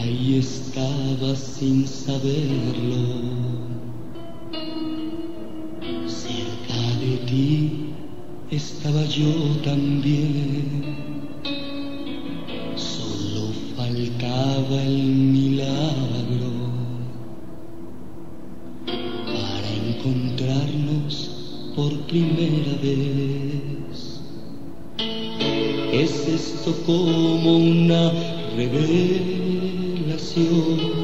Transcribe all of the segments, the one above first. Ahí estaba sin saberlo, cerca de ti estaba yo también, solo faltaba el milagro para encontrarnos por primera vez. ¿Es esto como una revelación?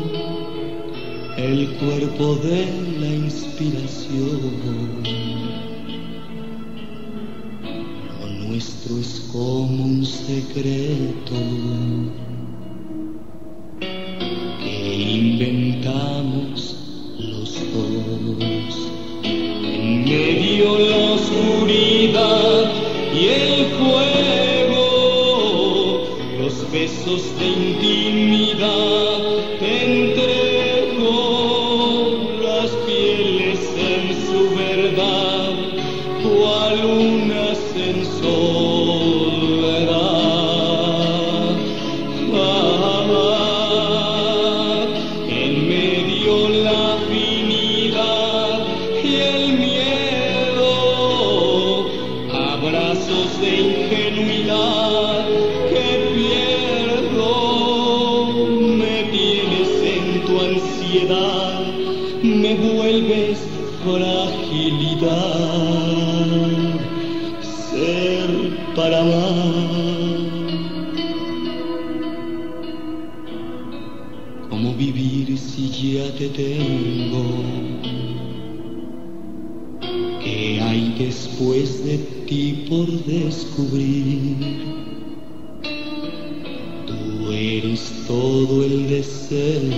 El cuerpo de la inspiración. Nuestro es como un secreto que inventamos los dos. En medio de la oscuridad y el fuego, los besos de intimidad te entrego, las pieles en su verdad, cual una soledad. En medio la afinidad y el miedo, abrazos de ingenuidad que pierdo. Me tienes en tu ansiedad, me vuelves fragilidad. Ser para amar, ¿cómo vivir si ya te tengo? ¿Qué hay después de ti por descubrir? Tú eres todo el deseo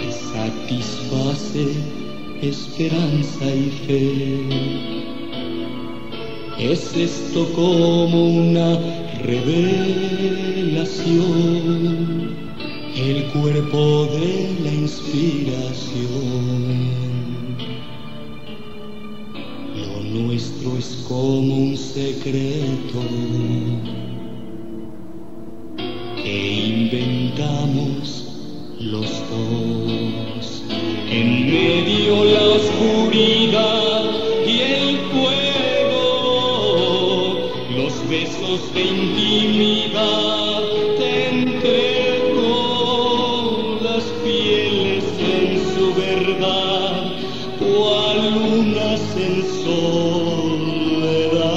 que satisface esperanza y fe. ¿Es esto como una revelación? El cuerpo de la inspiración. Lo nuestro es como un secreto que inventamos los dos. En medio la oscuridad y el fuego, los besos de intimidad te entrego, las pieles en su verdad, cual lunas en soledad.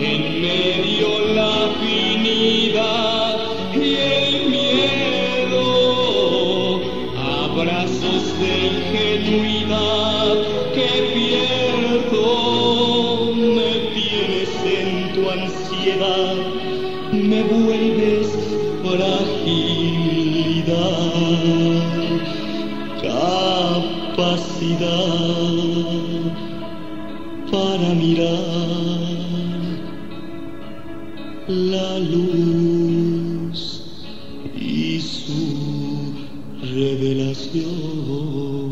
En medio la afinidad y el miedo, abrazos de ingenuidad que pierdo. Me tienes en tu ansiedad, me vuelves fragilidad, capacidad para mirar la luz y su revelación.